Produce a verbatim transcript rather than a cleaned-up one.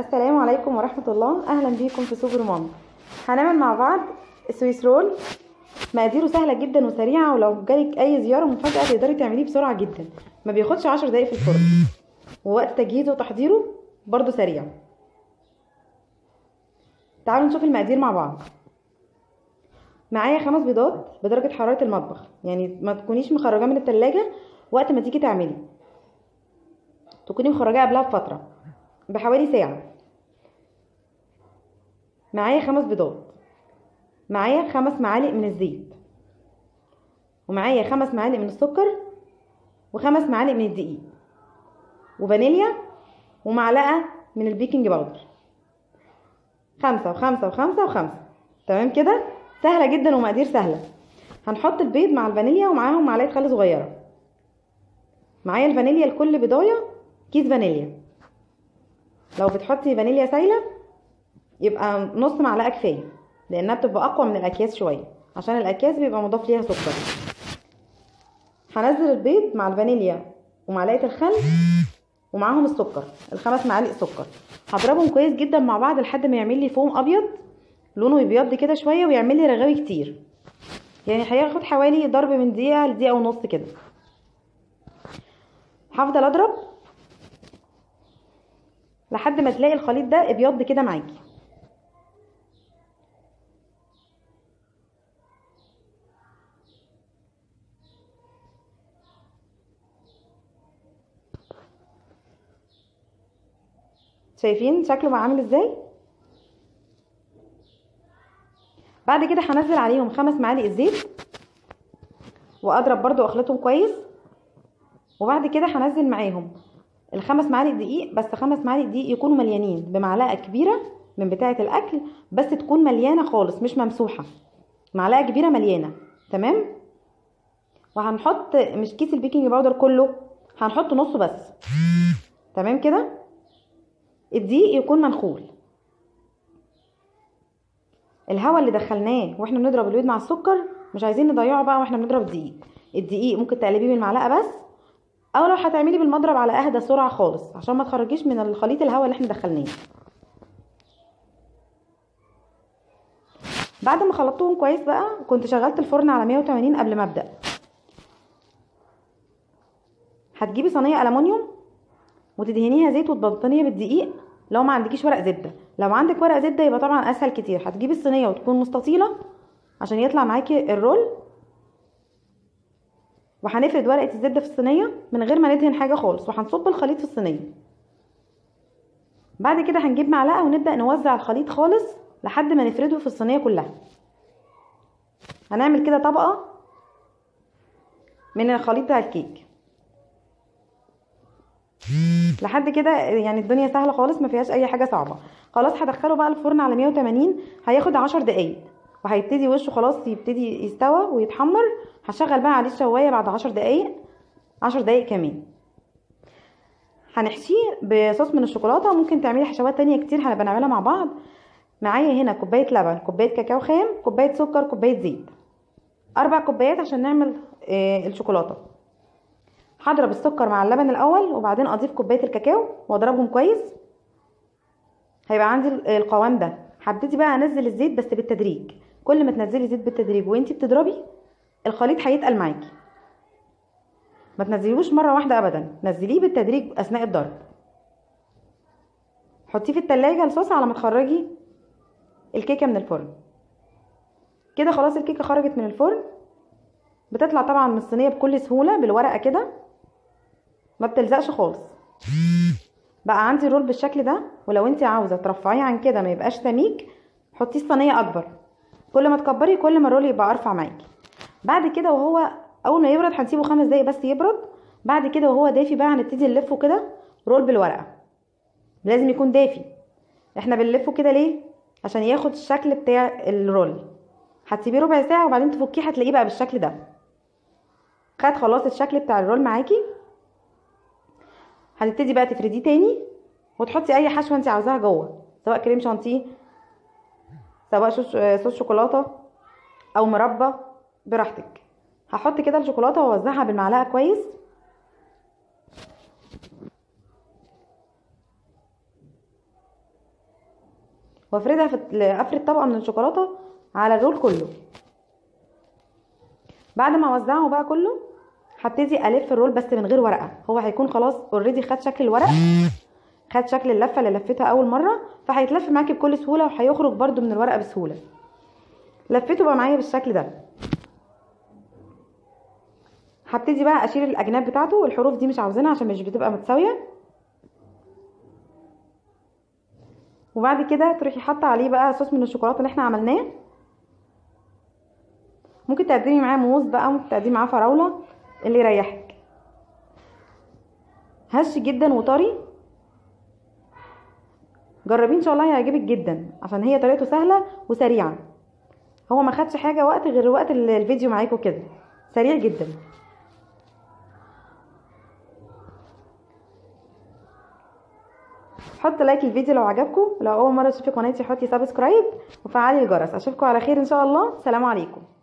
السلام عليكم ورحمة الله. أهلا بيكم في سوبر مامي. هنعمل مع بعض سويسرول، مقاديره سهلة جدا وسريعة، ولو جالك أي زيارة مفاجأة تقدري تعمليه بسرعة جدا، ما بياخدش عشر دقايق في الفرن، ووقت تجهيزه وتحضيره برضو سريع. تعالوا نشوف المقادير مع بعض. معايا خمس بيضات بدرجة حرارة المطبخ، يعني ما تكونيش مخرجاه من التلاجة وقت ما تيجي تعملي، تكوني مخرجاه قبلها بفترة بحوالي ساعة. معايا خمس بيضات، معايا خمس معالق من الزيت، ومعايا خمس معالق من السكر، وخمس معالق من الدقيق، وفانيليا، ومعلقة من البيكنج باودر. خمسة وخمسة وخمسة وخمسة. تمام كده، سهلة جدا ومقادير سهلة. هنحط البيض مع الفانيليا ومعاهم معلقة خل صغيرة. معايا الفانيليا لكل بضاية كيس فانيليا، لو بتحطي فانيليا سايلة يبقى نص معلقة كفاية، لانها بتبقى اقوى من الاكياس شوية، عشان الاكياس بيبقى مضاف ليها سكر. هنزل البيض مع الفانيليا ومعلقة الخل ومعاهم السكر، الخمس معالق سكر. هضربهم كويس جدا مع بعض لحد ما يعمل لي فوم ابيض، لونه يبيض كده شوية ويعمل لي رغاوي كتير، يعني هياخد حوالي ضرب من دقيقة لدقيقة ونص كده. هفضل اضرب لحد ما تلاقي الخليط ده ابيض كده معاكي. شايفين شكله بقى عامل ازاي؟ بعد كده هنزل عليهم خمس معالق زيت واضرب برضو واخلطهم كويس. وبعد كده هنزل معاهم الخمس معالق دقيق، بس خمس معالق دقيق يكونوا مليانين بمعلقه كبيره من بتاعه الاكل، بس تكون مليانه خالص مش ممسوحه، معلقه كبيره مليانه. تمام. وهنحط مش كيس البيكنج باودر كله، هنحط نصه بس. تمام كده. الدقيق يكون منخول، الهواء اللي دخلناه واحنا بنضرب البيض مع السكر مش عايزين نضيعه بقى واحنا بنضرب الدقيق. الدقيق ممكن تقلبيه بالمعلقه بس، او لو هتعملي بالمضرب على اهدى سرعه خالص عشان ما تخرجيش من الخليط الهواء اللي احنا دخلناه. بعد ما خلطتهم كويس بقى، كنت شغلت الفرن على مية وتمانين قبل ما ابدا. هتجيبي صينيه الومنيوم وتدهنيها زيت وتبطنيها بالدقيق لو ما عندكيش ورق زبده. لو عندك ورق زبده يبقى طبعا اسهل كتير. هتجيبي الصينيه وتكون مستطيله عشان يطلع معاكي الرول، وهنفرد ورقه الزبده في الصينيه من غير ما ندهن حاجه خالص، وهنصب الخليط في الصينيه. بعد كده هنجيب معلقه ونبدا نوزع الخليط خالص لحد ما نفرده في الصينيه كلها. هنعمل كده طبقه من الخليط بتاع الكيك. لحد كده يعني الدنيا سهله خالص، ما فيهاش اي حاجه صعبه. خلاص هدخله بقى الفرن على مية وتمانين، هياخد عشر دقايق وهيبتدي وشه خلاص يبتدي يستوى ويتحمر. هشغل بقى عليه الشوايه بعد عشر دقايق، عشر دقايق كمان. هنحشيه بصوص من الشوكولاته، وممكن تعملي حشوات تانية كتير هنبقى نعملها مع بعض. معايا هنا كوبايه لبن، كوبايه كاكاو خام، كوبايه سكر، كوبايه زيت، اربع كوبايات عشان نعمل الشوكولاته. هضرب السكر مع اللبن الاول، وبعدين اضيف كوبايه الكاكاو واضربهم كويس، هيبقى عندي القوام ده. هبتدي بقى انزل الزيت بس بالتدريج، كل ما تنزلي زيت بالتدريج وانتي بتضربي الخليط هيتقل معاكي، ما تنزليهوش مره واحده ابدا، نزليه بالتدريج اثناء الضرب. حطيه في التلاجة لصوص على ما تخرجي الكيكه من الفرن. كده خلاص الكيكه خرجت من الفرن، بتطلع طبعا من الصينيه بكل سهوله بالورقه كده، ما بتلزقش خالص. بقى عندي رول بالشكل ده. ولو انت عاوزه ترفعيه عن كده ما يبقاش سميك، حطيه الصينيه اكبر، كل ما تكبري كل ما الرول يبقى ارفع معاكي. بعد كده وهو اول ما يبرد هنسيبه خمس دقايق بس يبرد. بعد كده وهو دافي بقى هنبتدي نلفه كده رول بالورقه، لازم يكون دافي. احنا بنلفه كده ليه؟ عشان ياخد الشكل بتاع الرول. هتسيبيه ربع ساعه وبعدين تفكيه، هتلاقيه بقى بالشكل ده. خد خلاص الشكل بتاع الرول معاكي. هنبتدي بقى تفرديه تاني وتحطي اي حشوه انت عاوزاها جوه، سواء كريم شانتيه، سواء صوص شوكولاته، او مربى، براحتك. هحط كده الشوكولاته واوزعها بالمعلقه كويس. وافردها في افرد طبقه من الشوكولاته على الرول كله. بعد ما اوزعه بقى كله هبتدي الف الرول بس من غير ورقه، هو هيكون خلاص اوريدي خد شكل الورق، خد شكل اللفه اللي لفتها اول مره، فهيتلف معاكي بكل سهوله وهيخرج برده من الورقه بسهوله. لفيته بقى معايا بالشكل ده. هبتدي بقى اشيل الاجناب بتاعته، الحروف دي مش عاوزينها عشان مش بتبقى متساويه. وبعد كده تروحي حاطه عليه بقى صوص من الشوكولاته اللي احنا عملناه، ممكن تقدمي معاه موز بقى، ممكن تقدمي معاه فراوله اللي يريحك. هش جدا وطري، جربيه ان شاء الله هيعجبك جدا عشان هي طريقته سهله وسريعه، هو ما خدش حاجه وقت غير وقت الفيديو معاكم كده، سريع جدا. حط لايك الفيديو لو عجبكم، لو اول مره تشوفي قناتي حطي سبسكرايب وفعلي الجرس. اشوفكم على خير ان شاء الله، سلام عليكم.